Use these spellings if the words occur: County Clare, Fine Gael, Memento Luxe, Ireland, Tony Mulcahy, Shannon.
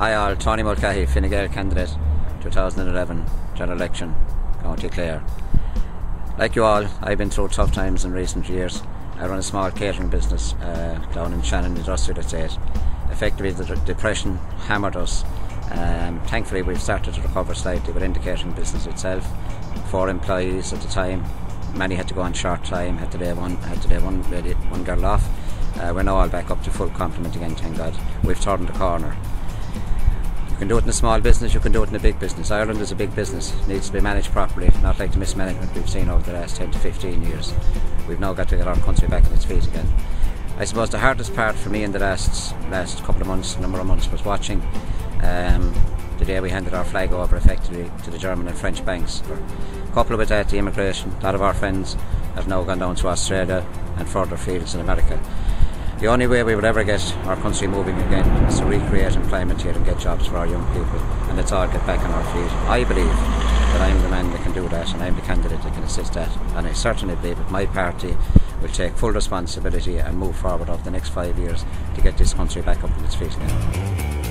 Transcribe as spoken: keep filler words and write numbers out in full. Hi all, Tony Mulcahy, Fine Gael candidate, two thousand eleven general election, County Clare. Like you all, I've been through tough times in recent years. I run a small catering business uh, down in Shannon, the industrial estate. Effectively, the depression hammered us. Um, thankfully, we've started to recover slightly within the catering business itself. Four employees at the time, many had to go on short time, had to lay one, had to lay one, lady, one girl off. Uh, we're now all back up to full complement again, thank God. We've turned the corner. You can do it in a small business, you can do it in a big business. Ireland is a big business, it needs to be managed properly, not like the mismanagement we've seen over the last ten to fifteen years. We've now got to get our country back on its feet again. I suppose the hardest part for me in the last last couple of months, number of months, was watching um, the day we handed our flag over effectively to the German and French banks. Coupled with that, the immigration, a lot of our friends have now gone down to Australia and further fields in America. The only way we will ever get our country moving again is to recreate employment here and get jobs for our young people, and let's all get back on our feet. I believe that I'm the man that can do that, and I'm the candidate that can assist that, and I certainly believe that my party will take full responsibility and move forward over the next five years to get this country back up on its feet again.